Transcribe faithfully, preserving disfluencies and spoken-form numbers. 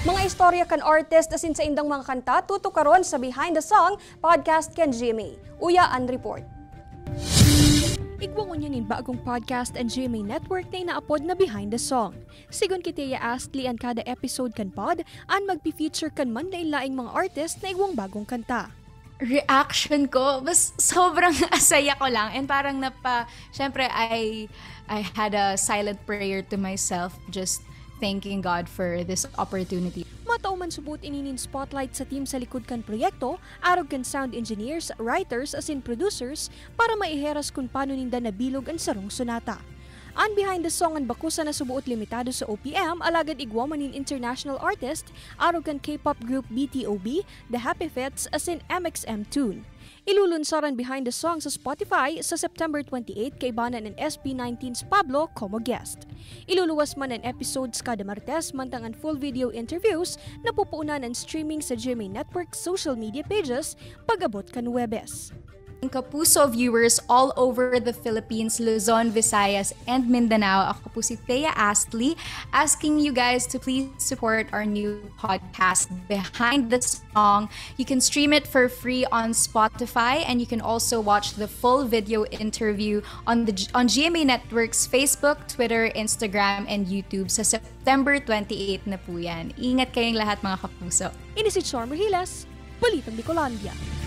Mga istorya kan artist asin sa indang mga kanta, tutok karon sa Behind the Song podcast kan G M A Uya and Report. Igwangon niya nin bagong podcast and G M A Network na inaapod na Behind the Song. Sigun kay Thea Astley ang kada episode kan pod, an magpi-feature kan man lain-laing mga artist na igwang bagong kanta. Reaction ko, mas sobrang asaya ko lang. And parang napa, syempre I, I had a silent prayer to myself just thanking God for this opportunity. Matao man subot ininin spotlight sa team sa likod kan proyekto, arog kan sound engineers, writers as in producers para maiheras kung paano ninda nabilog ang sarong sonata. Ang Behind the Song ang bakusa na subuot limitado sa O P M, alagad igwa manin international artist, arog kan K-pop group B T O B, The Happy Fits as in M X M Tune. Ilulunsaran Behind the Song sa Spotify sa September twenty-eighth kay Banan ng S B nineteen's Pablo como guest. Iluluwas man ang episodes kada Martes mantangan full video interviews na pupuunan ang streaming sa G M A Network social media pages pag-abot kan Webes. Kapuso viewers all over the Philippines, Luzon, Visayas, and Mindanao. Ako po si Thea Astley, asking you guys to please support our new podcast, Behind the Song. You can stream it for free on Spotify, and you can also watch the full video interview on the on G M A Network's Facebook, Twitter, Instagram, and YouTube sa September twenty-eighth na po yan. Ingat kayong lahat mga kapuso. Ini si Charmer Hilas, Balitang Bicolandia.